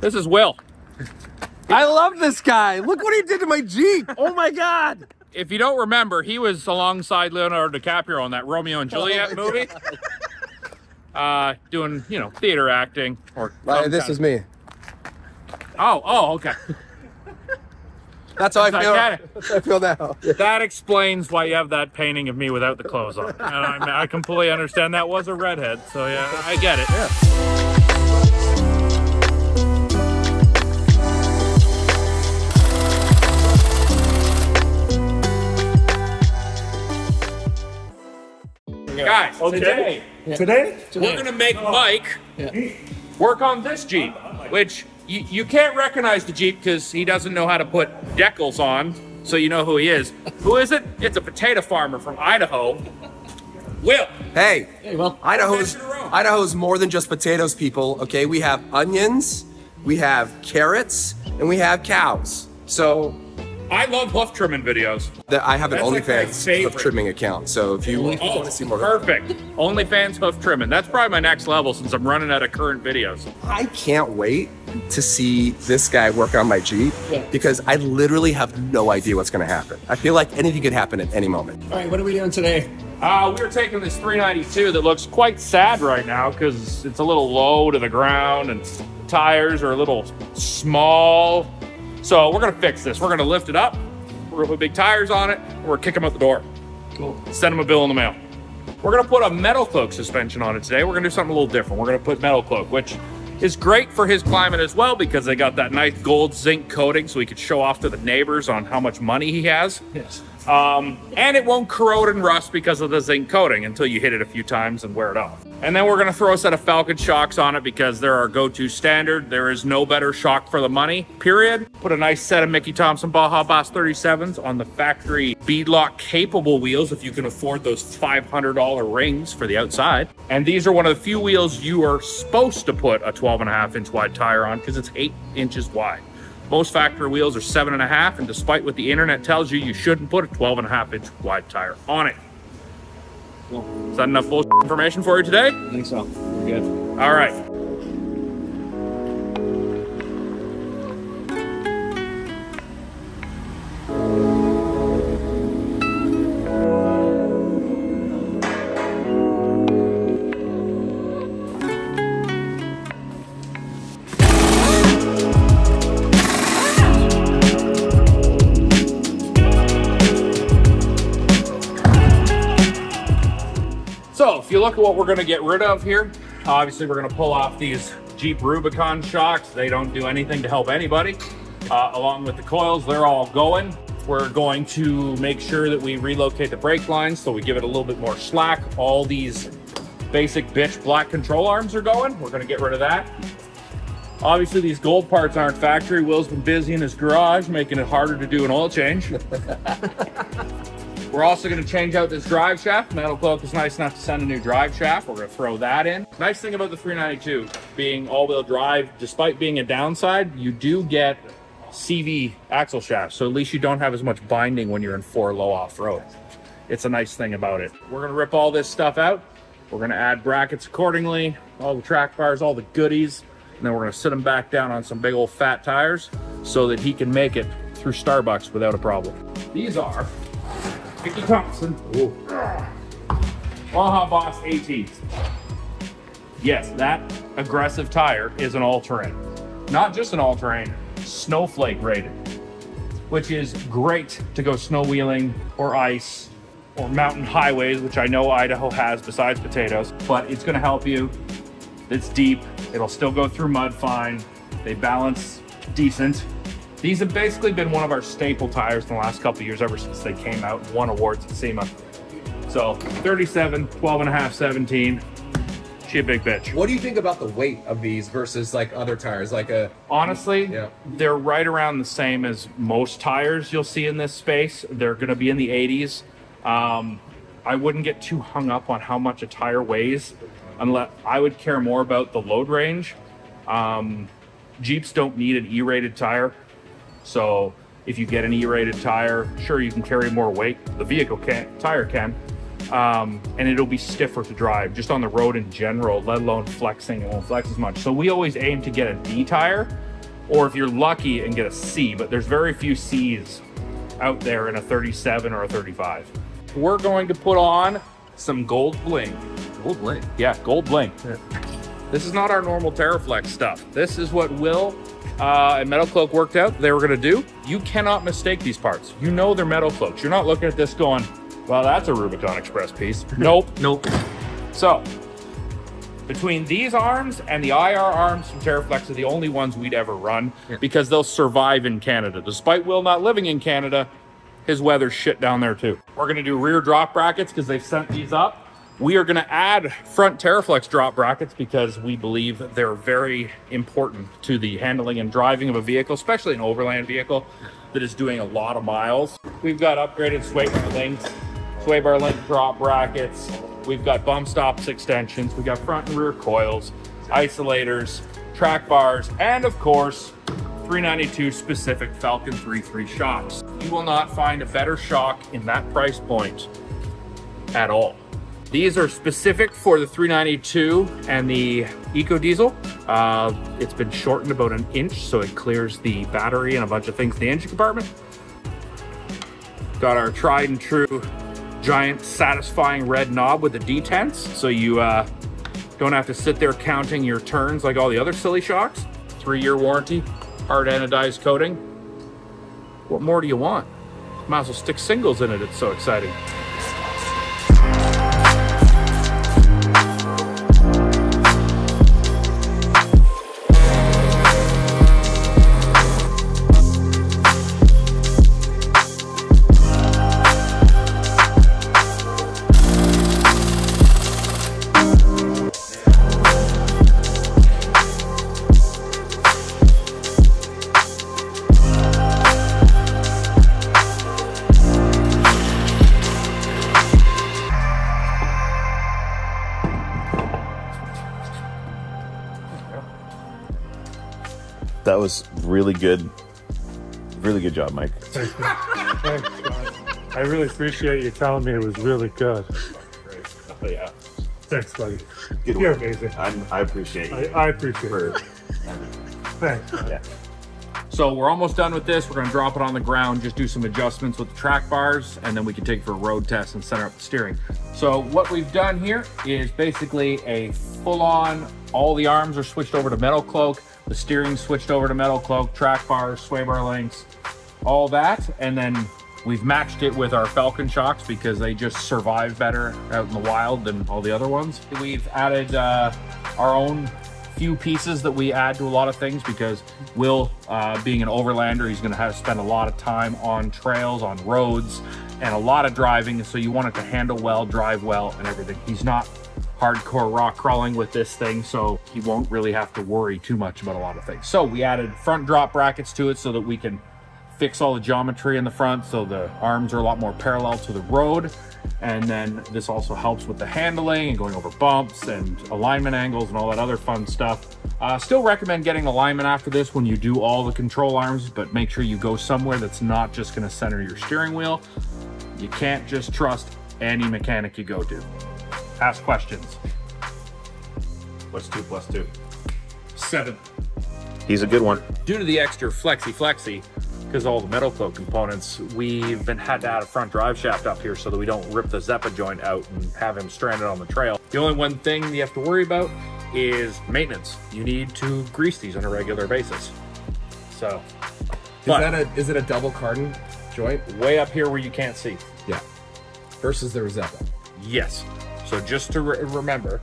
This is Will. I love this guy. Look what he did to my Jeep. Oh my God. If you don't remember, he was alongside Leonardo DiCaprio on that Romeo and Juliet movie. Doing, you know, theater acting. Or this is me. Oh, okay. That's how I feel now. That explains why you have that painting of me without the clothes on. And I completely understand that was a redhead, so yeah, I get it. Yeah. Guys, okay. Today we're gonna make Mike work on this Jeep, which you can't recognize the Jeep because he doesn't know how to put decals on, so you know who he is. Who is it? It's a potato farmer from Idaho. Will. Hey. Hey, Will. Idaho's more than just potatoes, people. Okay, we have onions, we have carrots, and we have cows. So. I love hoof trimming videos. I have an OnlyFans hoof trimming account, so if you want to see more. Perfect. OnlyFans hoof trimming. That's probably my next level since I'm running out of current videos. I can't wait to see this guy work on my Jeep because I literally have no idea what's going to happen. I feel like anything could happen at any moment. All right, what are we doing today? We're taking this 392 that looks quite sad right now because it's a little low to the ground and tires are a little small. So we're gonna fix this. We're gonna lift it up, we're gonna put big tires on it, and we're gonna kick them out the door. Cool. Send them a bill in the mail. We're gonna put a MetalCloak suspension on it today. We're gonna do something a little different. We're gonna put MetalCloak, which is great for his climate as well because they got that nice gold zinc coating so he could show off to the neighbors on how much money he has. Yes. And it won't corrode and rust because of the zinc coating until you hit it a few times and wear it off. And then we're gonna throw a set of Falcon shocks on it because they're our go-to standard. There is no better shock for the money, period. Put a nice set of Mickey Thompson Baja Boss 37s on the factory beadlock capable wheels if you can afford those $500 rings for the outside. And these are one of the few wheels you are supposed to put a 12.5-inch wide tire on because it's 8 inches wide. Most factory wheels are 7.5, and despite what the internet tells you, you shouldn't put a 12.5-inch wide tire on it. Cool. Is that enough bullshit information for you today? I think so. We're good. All right. Look at what we're going to get rid of here. Obviously, we're going to pull off these Jeep Rubicon shocks. They don't do anything to help anybody. Along with the coils, they're all going. We're going to make sure that we relocate the brake lines so we give it a little bit more slack. All these basic bitch black control arms are going. We're going to get rid of that. Obviously, these gold parts aren't factory. Will's been busy in his garage, making it harder to do an oil change. We're also going to change out this drive shaft. MetalCloak is nice enough to send a new drive shaft. We're going to throw that in. Nice thing about the 392 being all-wheel drive, despite being a downside, you do get CV axle shafts, so at least you don't have as much binding when you're in four low off-road. It's a nice thing about it. We're going to rip all this stuff out. We're going to add brackets accordingly, all the track bars, all the goodies, and then we're going to sit them back down on some big old fat tires so that he can make it through Starbucks without a problem. These are Mickey Thompson. Ooh. Baja Boss ATs. Yes, that aggressive tire is an all-terrain. Not just an all-terrain, snowflake rated, which is great to go snow wheeling or ice or mountain highways, which I know Idaho has besides potatoes, but it's gonna help you. It's deep, it'll still go through mud fine. They balance decent. These have basically been one of our staple tires in the last couple of years, ever since they came out and won awards at SEMA. So 37, 12.5, 17, she a big bitch. What do you think about the weight of these versus like other tires? Like a honestly, they're right around the same as most tires you'll see in this space. They're gonna be in the 80s. I wouldn't get too hung up on how much a tire weighs, unless I would care more about the load range. Jeeps don't need an E-rated tire. So if you get an E-rated tire, sure, you can carry more weight. The vehicle can, tire can, and it'll be stiffer to drive just on the road in general, let alone flexing. It won't flex as much. So we always aim to get a D tire or if you're lucky and get a C, but there's very few C's out there in a 37 or a 35. We're going to put on some gold bling. Gold bling? Yeah, gold bling. Yeah. This is not our normal Teraflex stuff. This is what Will and MetalCloak worked out they were gonna do. You cannot mistake these parts. You know they're MetalCloaks. You're not looking at this going, well, that's a Rubicon Express piece. Nope. Nope. So, between these arms and the IR arms from Teraflex are the only ones we'd ever run, because they'll survive in Canada. Despite Will not living in Canada, his weather's shit down there too. We're gonna do rear drop brackets because they've sent these up. We are gonna add front Teraflex drop brackets because we believe they're very important to the handling and driving of a vehicle, especially an overland vehicle that is doing a lot of miles. We've got upgraded sway bar length drop brackets. We've got bump stops extensions. We've got front and rear coils, isolators, track bars, and of course, 392 specific Falcon 3.3 shocks. You will not find a better shock in that price point at all. These are specific for the 392 and the EcoDiesel. It's been shortened about an inch, so it clears the battery and a bunch of things in the engine compartment. Got our tried and true giant satisfying red knob with the detents, so you don't have to sit there counting your turns like all the other silly shocks. 3-year warranty, hard anodized coating. What more do you want? Might as well stick singles in it, it's so exciting. That was really good job, Mike. Thanks, God. I really appreciate you telling me it was really good. Oh, yeah. Thanks, buddy. Good You're work. Amazing. I appreciate you. I appreciate it. Thanks. Yeah. So we're almost done with this. We're going to drop it on the ground, just do some adjustments with the track bars, and then we can take it for a road test and center up the steering. So what we've done here is basically a full-on, all the arms are switched over to MetalCloak. The steering switched over to MetalCloak, track bars, sway bar lengths, all that. And then we've matched it with our Falcon shocks because they just survive better out in the wild than all the other ones. We've added our own few pieces that we add to a lot of things because Will, being an overlander, he's gonna have to spend a lot of time on trails, on roads, and a lot of driving. So you want it to handle well, drive well, and everything. He's not hardcore rock crawling with this thing, so he won't really have to worry too much about a lot of things. So we added front drop brackets to it so that we can fix all the geometry in the front, so the arms are a lot more parallel to the road. And then this also helps with the handling and going over bumps and alignment angles and all that other fun stuff. Still recommend getting alignment after this when you do all the control arms, but make sure you go somewhere that's not just going to center your steering wheel. You can't just trust any mechanic you go to. Ask questions. What's 2 plus 2? 7. He's a good one. Due to the extra flexi, because all the MetalCloak components, we've been had to add a front drive shaft up here so that we don't rip the Zeppa joint out and have him stranded on the trail. The only one thing you have to worry about is maintenance. You need to grease these on a regular basis. So, is it a double cardan joint? Way up here where you can't see. Yeah. Versus the Zeppa. Yes. So just to remember,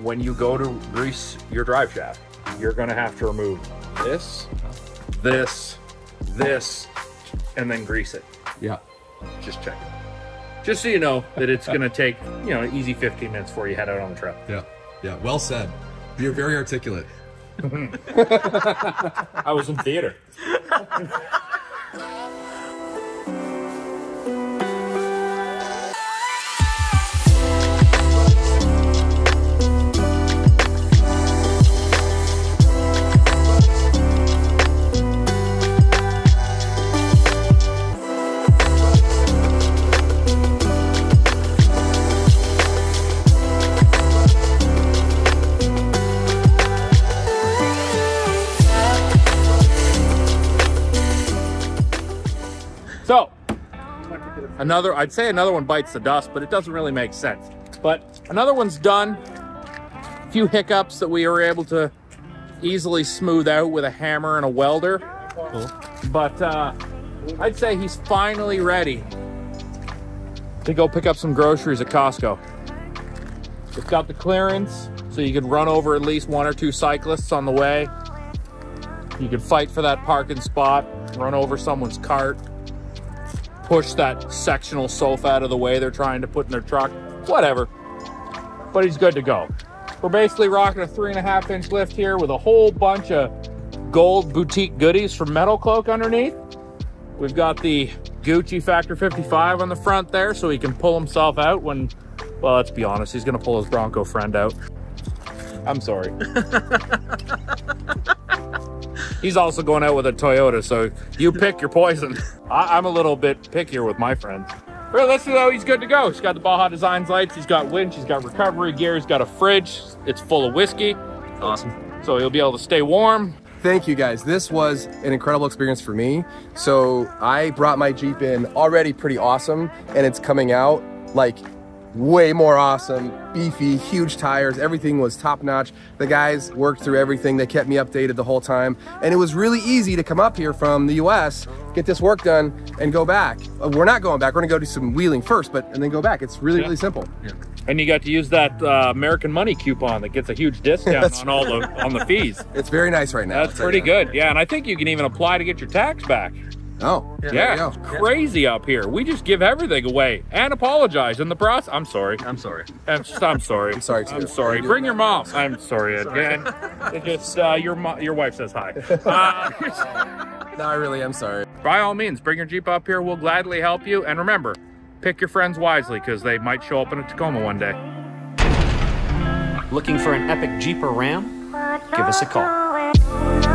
when you go to grease your drive shaft, you're gonna have to remove this, this, this, and then grease it. Yeah. Just check it. Just so you know that it's gonna take, you know, an easy 15 minutes before you head out on the trail. Yeah, yeah, well said. You're very articulate. I was in theater. Another, I'd say another one bites the dust, but it doesn't really make sense. But another one's done. A few hiccups that we were able to easily smooth out with a hammer and a welder. Cool. But I'd say he's finally ready to go pick up some groceries at Costco. It's got the clearance, so you can run over at least one or two cyclists on the way. You can fight for that parking spot, run over someone's cart, push that sectional sofa out of the way they're trying to put in their truck, whatever. But he's good to go. We're basically rocking a 3.5-inch lift here with a whole bunch of gold boutique goodies from MetalCloak underneath. We've got the Gucci Factor 55 on the front there, so he can pull himself out when, well, let's be honest, he's gonna pull his Bronco friend out. I'm sorry. He's also going out with a Toyota, so you pick your poison. I'm a little bit pickier with my friends. All right, let's see how he's good to go. He's got the Baja Designs lights, he's got winch, he's got recovery gear, he's got a fridge. It's full of whiskey. Awesome. So he'll be able to stay warm. Thank you guys. This was an incredible experience for me. So I brought my Jeep in already pretty awesome, and it's coming out like way more awesome, beefy, huge tires. Everything was top notch. The guys worked through everything. They kept me updated the whole time. And it was really easy to come up here from the US, get this work done, and go back. We're not going back. We're gonna go do some wheeling first, but and then go back. It's really, really simple. Yeah. And you got to use that American Money coupon that gets a huge discount on all the fees. It's very nice right now. That's pretty good. Yeah, and I think you can even apply to get your tax back. Oh, yeah, it's crazy up here. We just give everything away and apologize in the process. I'm sorry. I'm sorry. I'm sorry. I'm sorry. I'm sorry. Bring your mom. I'm sorry again. It just your wife says hi. No, I really am sorry. By all means, bring your Jeep up here. We'll gladly help you. And remember, pick your friends wisely, because they might show up in a Tacoma one day. Looking for an epic Jeep or Ram? Give us a call.